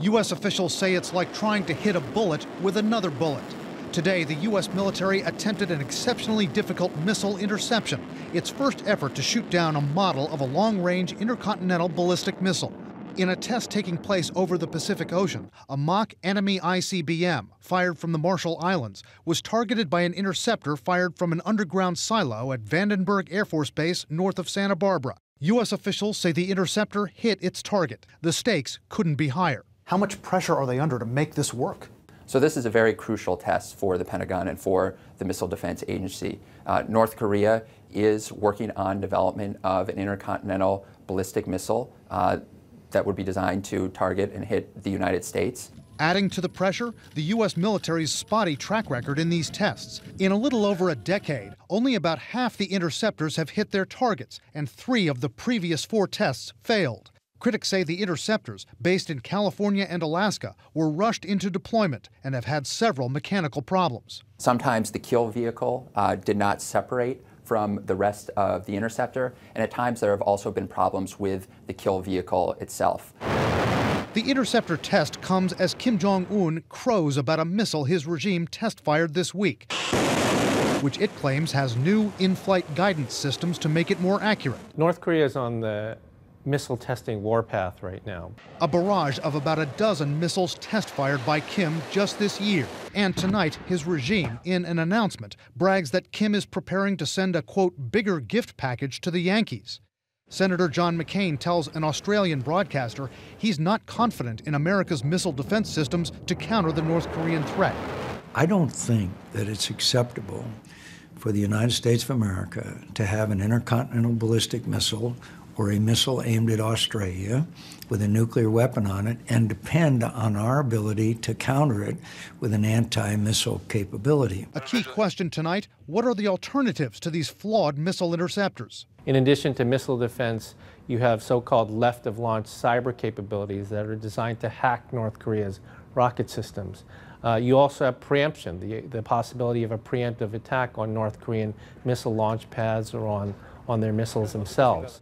U.S. officials say it's like trying to hit a bullet with another bullet. Today, the U.S. military attempted an exceptionally difficult missile interception, its first effort to shoot down a model of a long-range intercontinental ballistic missile. In a test taking place over the Pacific Ocean, a mock enemy ICBM fired from the Marshall Islands was targeted by an interceptor fired from an underground silo at Vandenberg Air Force Base north of Santa Barbara. U.S. officials say the interceptor hit its target. The stakes couldn't be higher. How much pressure are they under to make this work? So this is a very crucial test for the Pentagon and for the Missile Defense Agency. North Korea is working on development of an intercontinental ballistic missile that would be designed to target and hit the United States. Adding to the pressure, the U.S. military's spotty track record in these tests. In a little over a decade, only about half the interceptors have hit their targets, and 3 of the previous 4 tests failed. Critics say the interceptors, based in California and Alaska, were rushed into deployment and have had several mechanical problems. Sometimes the kill vehicle did not separate from the rest of the interceptor, and at times there have also been problems with the kill vehicle itself. The interceptor test comes as Kim Jong-un crows about a missile his regime test-fired this week, which it claims has new in-flight guidance systems to make it more accurate. North Korea is on the missile testing warpath right now. A barrage of about a dozen missiles test fired by Kim just this year. And tonight, his regime, in an announcement, brags that Kim is preparing to send a, quote, bigger gift package to the Yankees. Senator John McCain tells an Australian broadcaster he's not confident in America's missile defense systems to counter the North Korean threat. I don't think that it's acceptable for the United States of America to have an intercontinental ballistic missile or a missile aimed at Australia with a nuclear weapon on it and depend on our ability to counter it with an anti-missile capability. A key question tonight, what are the alternatives to these flawed missile interceptors? In addition to missile defense, you have so-called left-of-launch cyber capabilities that are designed to hack North Korea's rocket systems. You also have preemption, the possibility of a preemptive attack on North Korean missile launch pads or on their missiles themselves.